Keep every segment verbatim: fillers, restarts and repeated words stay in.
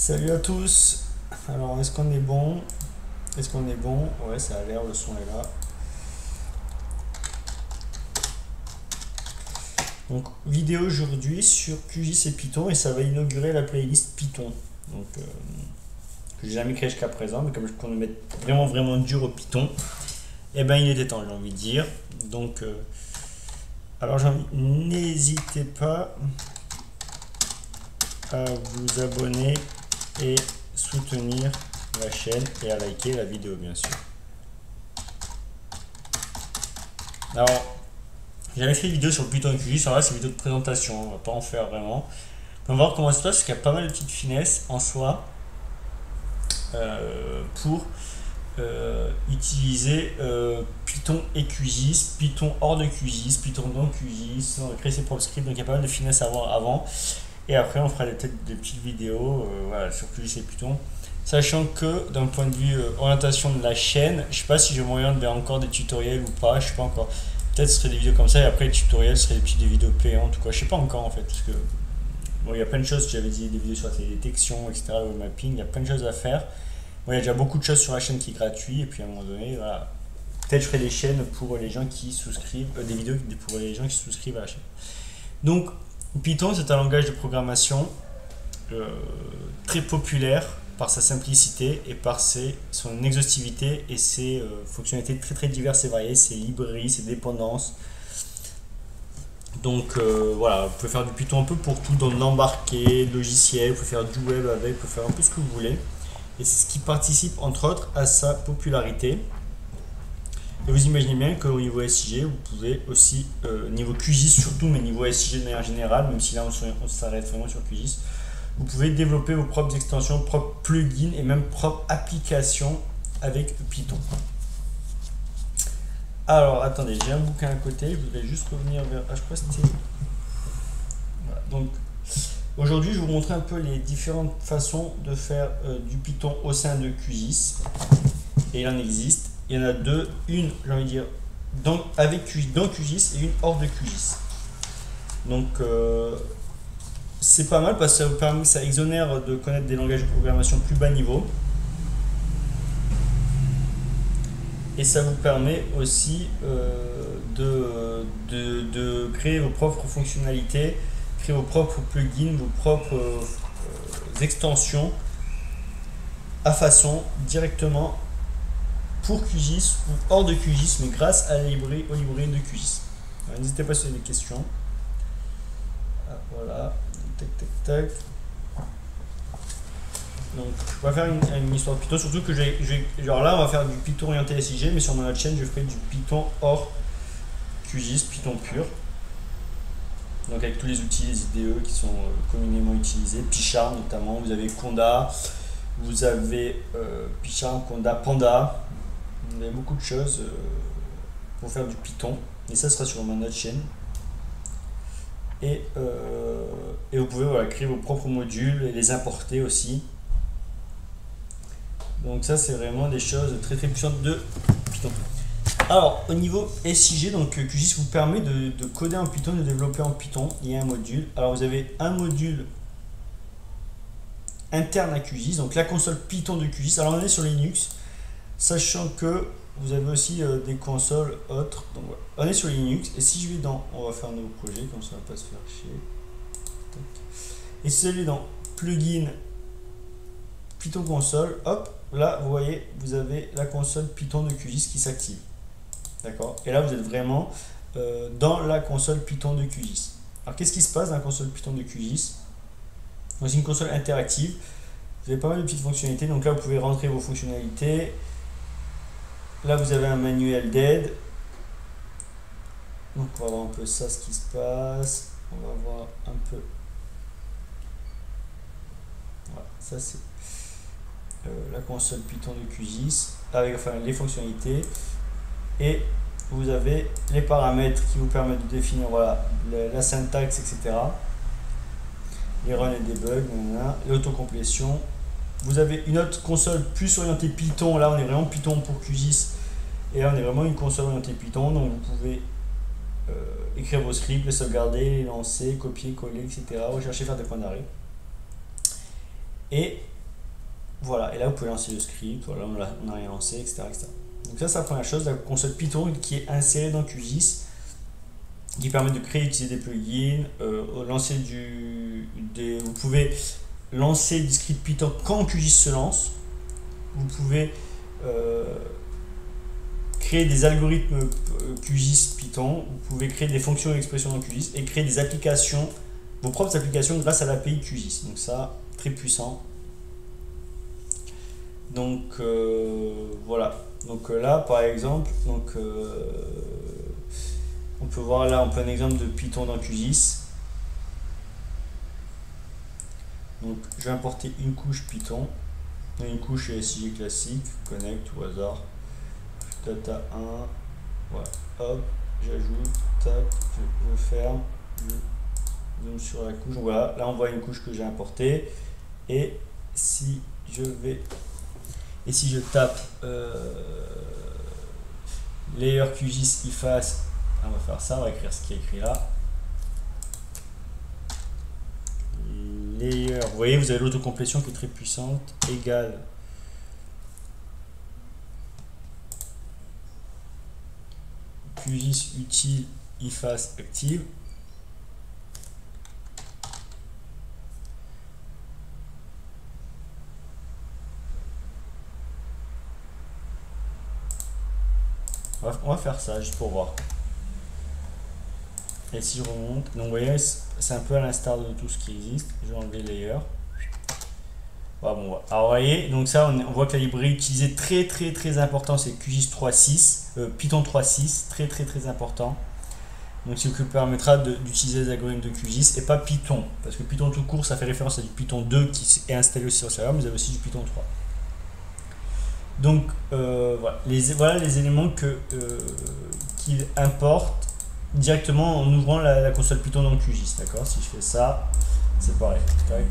Salut à tous. Alors est-ce qu'on est bon? Est-ce qu'on est bon? Ouais, ça a l'air, le son est là. Donc vidéo aujourd'hui sur Q G C Python et ça va inaugurer la playlist Python. Donc euh, que j'ai jamais créé jusqu'à présent, mais comme je compte mettre vraiment vraiment dur au Python, et eh ben il était temps, j'ai envie de dire. Donc euh, alors j'ai envie, n'hésitez pas à vous abonner et soutenir la chaîne et à liker la vidéo bien sûr. Alors j'avais fait une vidéo sur Python et Q G, ça va, c'est une vidéo de présentation, on va pas en faire vraiment. On va voir comment ça se passe, parce qu'il y a pas mal de petites finesses en soi euh, pour euh, utiliser euh, Python et Q G, Python hors de Q G, Python dans Q G, on va créer ses propres scripts, donc il y a pas mal de finesses à voir avant. Et après on fera des, des petites vidéos euh, voilà, sur Q G C Python. Sachant que d'un point de vue euh, orientation de la chaîne, je sais pas si j'ai moyen de faire encore des tutoriels ou pas, je sais pas encore. Peut-être ce serait des vidéos comme ça et après les tutoriels seraient des petites des vidéos payantes ou quoi, je sais pas encore en fait, parce que bon, il y a plein de choses, j'avais dit des vidéos sur la télédétection, etc, le mapping, il y a plein de choses à faire. Bon, il y a déjà beaucoup de choses sur la chaîne qui est gratuite et puis à un moment donné voilà, peut-être je ferai des chaînes pour les gens qui souscrivent euh, des vidéos pour les gens qui souscrivent à la chaîne. Donc Python c'est un langage de programmation euh, très populaire par sa simplicité et par ses, son exhaustivité et ses euh, fonctionnalités très très diverses et variées, ses librairies, ses dépendances. Donc euh, voilà, vous pouvez faire du Python un peu pour tout, dans l'embarqué, logiciel, vous pouvez faire du web avec, vous pouvez faire un peu ce que vous voulez. Et c'est ce qui participe entre autres à sa popularité. Et vous imaginez bien qu'au niveau S I G, vous pouvez aussi, euh, niveau Q G I S surtout, mais niveau S I G de manière générale, même si là on s'arrête vraiment sur Q G I S, vous pouvez développer vos propres extensions, propres plugins et même propres applications avec Python. Alors attendez, j'ai un bouquin à côté, je voudrais juste revenir vers... Ah, je crois que c'était... Voilà, donc aujourd'hui je vais vous montrer un peu les différentes façons de faire euh, du Python au sein de Q G I S. Et il en existe, il y en a deux, une j'ai envie de dire dans, avec Q G I S, dans Q G I S et une hors de Q G I S. Donc euh, c'est pas mal parce que ça vous permet, ça exonère de connaître des langages de programmation plus bas niveau. Et ça vous permet aussi euh, de, de, de créer vos propres fonctionnalités, créer vos propres plugins, vos propres euh, extensions à façon directement pour Q G I S ou hors de Q G I S, mais grâce à la librairie, aux librairies de Q G I S. N'hésitez pas si vous avez des questions. Ah, voilà. Tac, tac, tac. Donc, on va faire une, une histoire de Python, surtout que j'ai, j'ai, genre là, on va faire du Python orienté S I G, mais sur mon autre chaîne, je ferai du Python hors Q G I S, Python pur. Donc, avec tous les outils, les I D E qui sont communément utilisés, PyCharm notamment, vous avez Conda, vous avez euh, PyCharm, Conda, Panda, vous avez beaucoup de choses euh, pour faire du Python, et ça sera sur mon autre chaîne. Et, euh, et vous pouvez voilà, créer vos propres modules et les importer aussi. Donc ça c'est vraiment des choses très très puissantes de Python. Alors au niveau S I G, donc Q G I S vous permet de, de coder en Python, de développer en Python. Il y a un module. Alors vous avez un module interne à Q G I S, donc la console Python de Q G I S. Alors on est sur Linux, sachant que vous avez aussi euh, des consoles autres. Donc voilà, on est sur Linux. Et si je vais dans, on va faire un nouveau projet, comme ça on va pas se faire chier. Et si vous allez dans plugin Python console, hop, là vous voyez, vous avez la console Python de Q G I S qui s'active. D'accord. Et là vous êtes vraiment euh, dans la console Python de Q G I S. Alors qu'est-ce qui se passe dans la console Python de Q G I S? C'est une console interactive. Vous avez pas mal de petites fonctionnalités. Donc là vous pouvez rentrer vos fonctionnalités. Là vous avez un manuel d'aide, donc on va voir un peu ça, ce qui se passe, on va voir un peu, voilà, ça c'est euh, la console Python de Q G I S, avec enfin, les fonctionnalités, et vous avez les paramètres qui vous permettent de définir voilà, la, la syntaxe, et cetera, les runs et debug, l'autocomplétion. Vous avez une autre console plus orientée Python, là on est vraiment Python pour Q G I S, et là on est vraiment une console orientée Python, donc vous pouvez euh, écrire vos scripts, les sauvegarder, les lancer, copier, coller, et cetera, rechercher, faire des points d'arrêt. Et voilà, et là vous pouvez lancer le script, voilà, on n'a rien lancé, et cetera, et cetera. Donc ça c'est la première chose, la console Python qui est insérée dans Q dix, qui permet de créer et utiliser des plugins, euh, lancer du, des, vous pouvez lancer des scripts Python quand Q dix se lance, vous pouvez euh, créer des algorithmes Q dix Python, vous pouvez créer des fonctions et expressions dans Q dix et créer des applications, vos propres applications grâce à l'A P I Q dix, donc ça très puissant. Donc euh, voilà, donc là par exemple, donc, euh, on peut voir là en plein exemple de Python dans Q dix. Donc je vais importer une couche Python, une couche S I G classique, connect au hasard, data un, voilà, hop, j'ajoute, tac, je, je ferme, je zoome sur la couche, voilà, là on voit une couche que j'ai importée, et si je vais... Et si je tape euh, layer Q dix iface, on va faire ça, on va écrire ce qui est écrit là. Layer, vous voyez, vous avez l'autocomplétion qui est très puissante, égale. Q dix utile iface active. On va faire ça juste pour voir. Et si je remonte, donc vous voyez, c'est un peu à l'instar de tout ce qui existe. Je vais enlever layer. Ah bon, alors vous voyez, donc ça, on voit que la librairie utilisée très très très important, c'est Q dix trois point six, euh, Python trois point six, très très très important. Donc ce qui vous permettra d'utiliser les algorithmes de Q dix et pas Python, parce que Python tout court, ça fait référence à du Python deux qui est installé aussi sur le serveur, mais vous avez aussi du Python trois. Donc euh, voilà, les, voilà les éléments que euh, qu'il importe directement en ouvrant la, la console Python dans Q dix, d'accord. Si je fais ça, c'est pareil. Tac.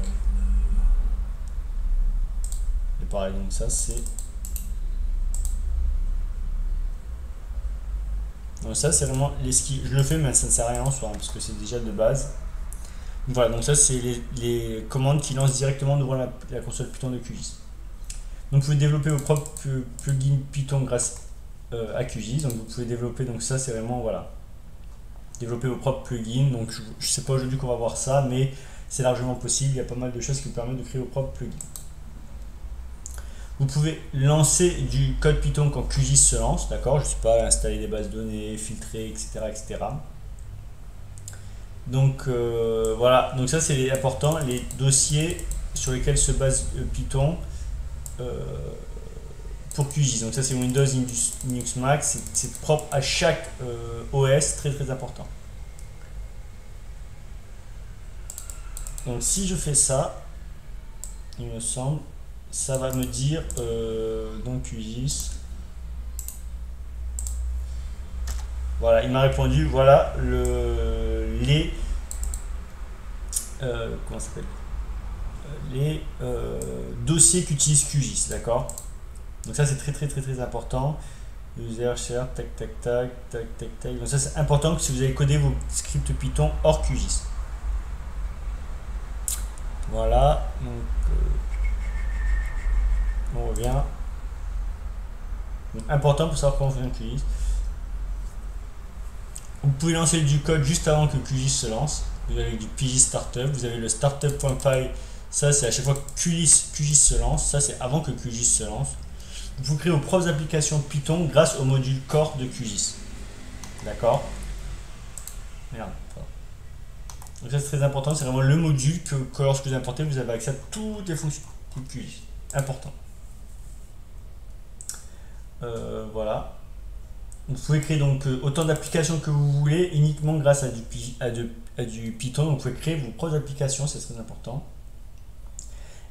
Et pareil, donc ça c'est... Donc ça c'est vraiment les skis. Je le fais mais ça ne sert à rien en soi, hein, parce que c'est déjà de base. Donc, voilà, donc ça c'est les, les commandes qui lancent directement en ouvrant la, la console Python de Q dix. Donc vous pouvez développer vos propres plugins Python grâce euh, à Q dix. Donc vous pouvez développer, donc ça c'est vraiment, voilà, développer vos propres plugins. Donc je ne sais pas aujourd'hui qu'on va voir ça, mais c'est largement possible. Il y a pas mal de choses qui vous permettent de créer vos propres plugins. Vous pouvez lancer du code Python quand Q dix se lance, d'accord. Je ne sais pas, installer des bases de données, filtrer, et cetera, et cetera. Donc euh, voilà, donc ça c'est important, les dossiers sur lesquels se base euh, Python. Euh, pour Q dix, donc ça c'est Windows, Linux, Linux Mac, c'est propre à chaque euh, O S, très très important. Donc si je fais ça, il me semble, ça va me dire euh, donc Q dix. Voilà, il m'a répondu, voilà le les euh, comment ça s'appelle? les euh, dossiers qu'utilise Q dix, d'accord. Donc ça c'est très très très très important. User share, tac tac tac tac tac tac. Donc ça c'est important que si vous avez codé vos scripts Python hors Q dix. Voilà. Donc, euh, on revient. Donc, important pour savoir comment fonctionne Q dix. Vous pouvez lancer du code juste avant que Q dix se lance. Vous avez du P J Startup, vous avez le startup.py. Ça c'est à chaque fois que Q dix se lance, ça c'est avant que Q dix se lance. Vous créez vos propres applications Python grâce au module core de Q dix. D'accord. Merde. Donc ça c'est très important, c'est vraiment le module que, que lorsque vous importez, vous avez accès à toutes les fonctions de Q dix. Important. Euh, voilà. Vous pouvez créer donc autant d'applications que vous voulez uniquement grâce à du, à, de, à du Python. Donc vous pouvez créer vos propres applications, c'est très important.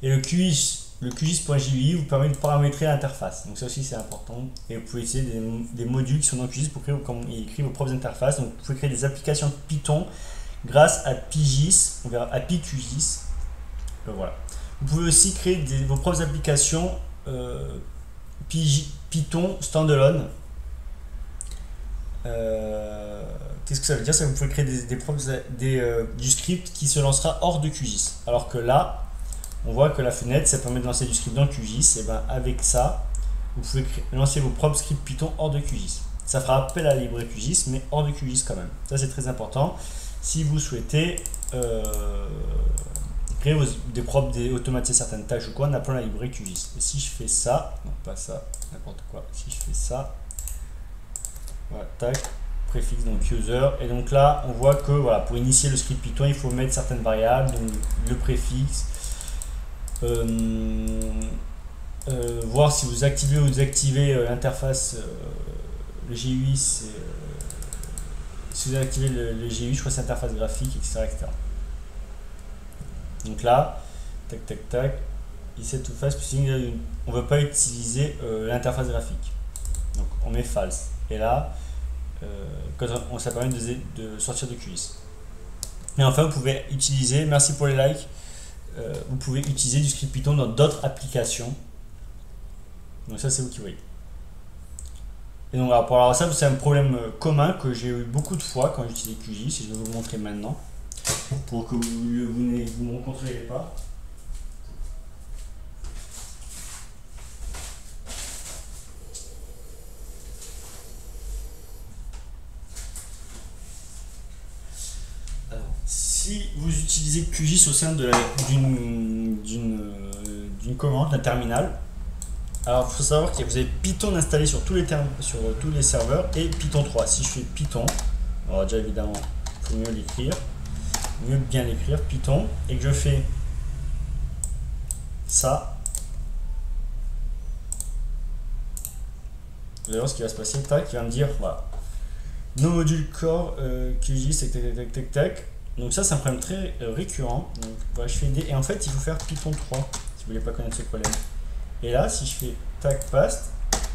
Et le Q dix point J V I vous permet de paramétrer l'interface. Donc ça aussi c'est important. Et vous pouvez essayer des, des modules qui sont dans Q dix pour créer comme il écrit vos propres interfaces. Donc vous pouvez créer des applications Python grâce à P J S, on verra A P I Q dix. Euh, voilà. Vous pouvez aussi créer des, vos propres applications euh, Python standalone. Euh, Qu'est-ce que ça veut dire? Ça vous pouvez créer des, des propres, des, euh, du script qui se lancera hors de Q dix. Alors que là on voit que la fenêtre, ça permet de lancer du script dans Q G I S. Et ben avec ça, vous pouvez lancer vos propres scripts Python hors de Q G I S. Ça fera appel à la librairie Q G I S, mais hors de Q G I S quand même. Ça, c'est très important. Si vous souhaitez euh, créer vos, des propres, des, automatiser certaines tâches ou quoi, en appelant la librairie Q G I S. Et si je fais ça, non pas ça, n'importe quoi. Si je fais ça, voilà, tac, préfixe donc user. Et donc là, on voit que voilà, pour initier le script Python, il faut mettre certaines variables, donc le préfixe. Euh, euh, voir si vous activez ou désactivez euh, l'interface, euh, le G U I, c'est, euh, si vous avez activé le, le G U I, je crois que c'est l'interface graphique, et cetera, et cetera. Donc là, tac tac tac, il sait tout face, on ne veut pas utiliser euh, l'interface graphique. Donc on met false. Et là, euh, quand on, ça permet de, de sortir de Q G I S. Et enfin, vous pouvez utiliser, merci pour les likes. Euh, vous pouvez utiliser du script Python dans d'autres applications. Donc ça, c'est vous qui voyez. Et donc alors, pour avoir ça, c'est un problème commun que j'ai eu beaucoup de fois quand j'utilisais Q G I S. Je vais vous le montrer maintenant pour que vous ne vous, vous me rencontriez pas. Si vous utilisez Q G I S au sein d'une commande, d'un terminal, alors il faut savoir que vous avez Python installé sur tous les, sur tous les serveurs et Python trois. Si je fais Python, alors déjà évidemment, il faut mieux l'écrire, mieux bien l'écrire, Python, et que je fais ça, vous allez voir ce qui va se passer, tac, il va me dire, voilà, nos modules core, euh, Q G I S, tac, tac, tac, tac, tac. Donc ça, c'est un problème très euh, récurrent. Donc, voilà, je fais des... Et en fait, il faut faire Python trois, si vous voulez pas connaître ce problème. Et là, si je fais tac paste,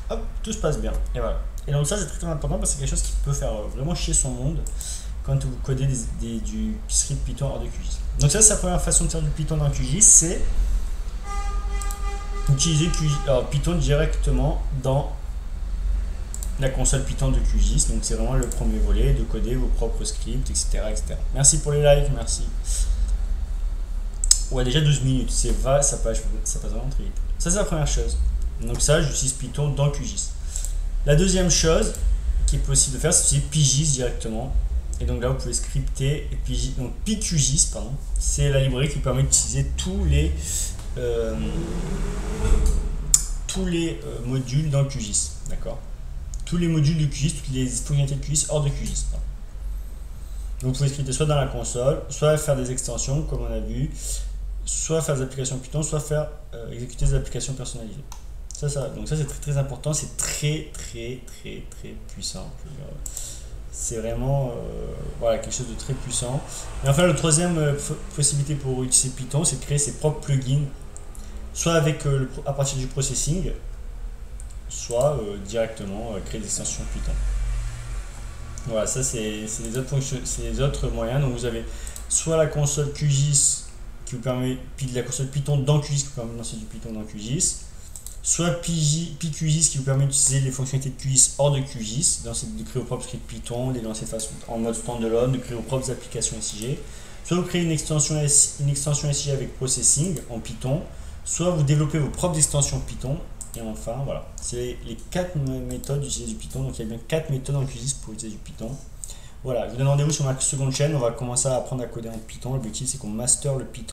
hop, tout se passe bien. Et voilà. Et donc ça, c'est très, très important parce que c'est quelque chose qui peut faire euh, vraiment chier son monde quand vous codez des, des, du script Python hors de Q G I S. Donc ça, c'est la première façon de faire du Python dans Q G I S, c'est utiliser Q G I S, alors, Python directement dans la console Python de Q G I S. Donc c'est vraiment le premier volet, de coder vos propres scripts, etc., etc. Merci pour les likes, merci. Ouais, déjà douze minutes, c'est va, ça passe, ça passe vraiment très vite. Ça, c'est la première chose. Donc ça, j'utilise Python dans Q G I S. La deuxième chose qui est possible de faire, c'est utiliser P G I S directement. Et donc là, vous pouvez scripter et P G I S, donc P Q G I S, pardon, c'est la librairie qui vous permet d'utiliser tous les euh, tous les euh, modules dans Q G I S, d'accord. Tous les modules de Q G I S, toutes les fonctionnalités de Q G I S hors de Q G I S. Donc vous pouvez scripter soit dans la console, soit faire des extensions comme on a vu, soit faire des applications Python, soit faire euh, exécuter des applications personnalisées. Ça, ça, donc ça, c'est très très important, c'est très très très très puissant. C'est vraiment euh, voilà, quelque chose de très puissant. Et enfin, la troisième euh, possibilité pour utiliser Python, c'est de créer ses propres plugins, soit avec euh, le, à partir du processing, soit euh, directement euh, créer des extensions Python. Voilà, ça c'est les autres fonctions, c'est les autres moyens. Donc vous avez soit la console Q G I S qui vous permet, puis de la console Python dans Q G I S qui vous permet de lancer du Python dans Q G I S, soit P Q G I S qui vous permet d'utiliser les fonctionnalités de Q G I S hors de Q G I S, dans cette, de créer vos propres scripts Python, les lancer façon, en mode standalone, de créer vos propres applications S I G, soit vous créez une extension, une extension S I G avec processing en Python, soit vous développez vos propres extensions Python. Et enfin, voilà, c'est les quatre méthodes d'utiliser du Python. Donc il y a bien quatre méthodes en Q G I S pour utiliser du Python. Voilà, je vous donne rendez-vous sur ma seconde chaîne. On va commencer à apprendre à coder en Python. L'objectif, c'est qu'on master le Python.